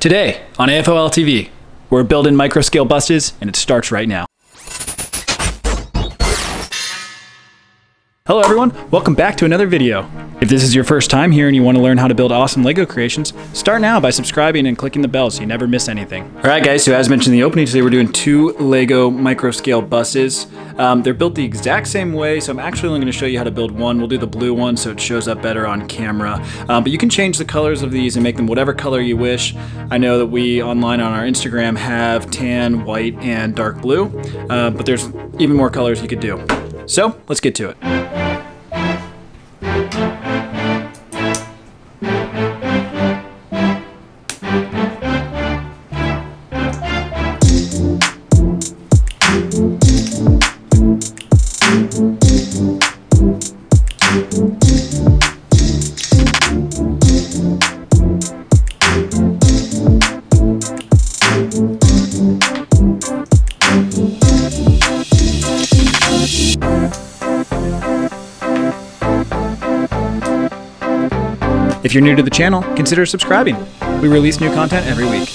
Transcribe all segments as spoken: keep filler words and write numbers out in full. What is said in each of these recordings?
Today on A F O L T V, we're building micro-scale buses, and it starts right now. Hello everyone, welcome back to another video. If this is your first time here and you want to learn how to build awesome LEGO creations, start now by subscribing and clicking the bell so you never miss anything. All right guys, so as mentioned in the opening, today we're doing two LEGO micro-scale buses. Um, they're built the exact same way, so I'm actually only going to show you how to build one. We'll do the blue one so it shows up better on camera. Um, but you can change the colors of these and make them whatever color you wish. I know that we online on our Instagram have tan, white, and dark blue, uh, but there's even more colors you could do. So let's get to it. If you're new to the channel, consider subscribing. We release new content every week.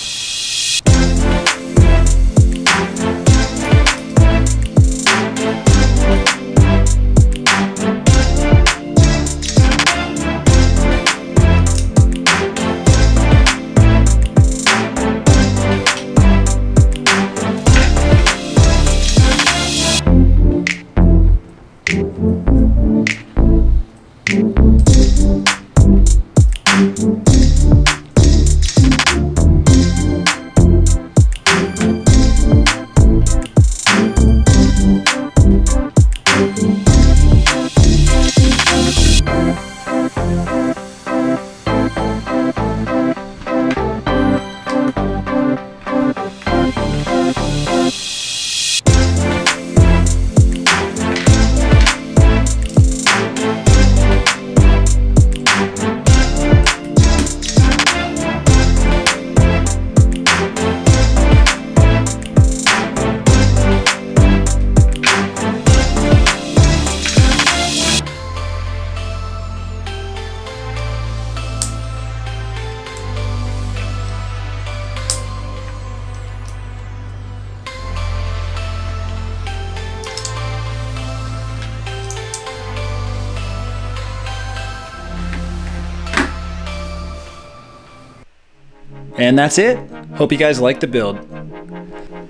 And that's it. Hope you guys like the build.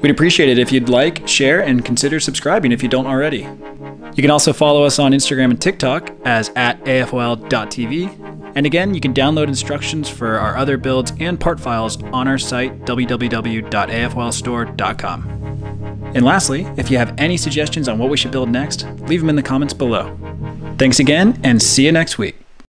We'd appreciate it if you'd like, share, and consider subscribing if you don't already. You can also follow us on Instagram and TikTok as at A F O L dot T V. And again, you can download instructions for our other builds and part files on our site, w w w dot a f l store dot com. And lastly, if you have any suggestions on what we should build next, leave them in the comments below. Thanks again, and see you next week.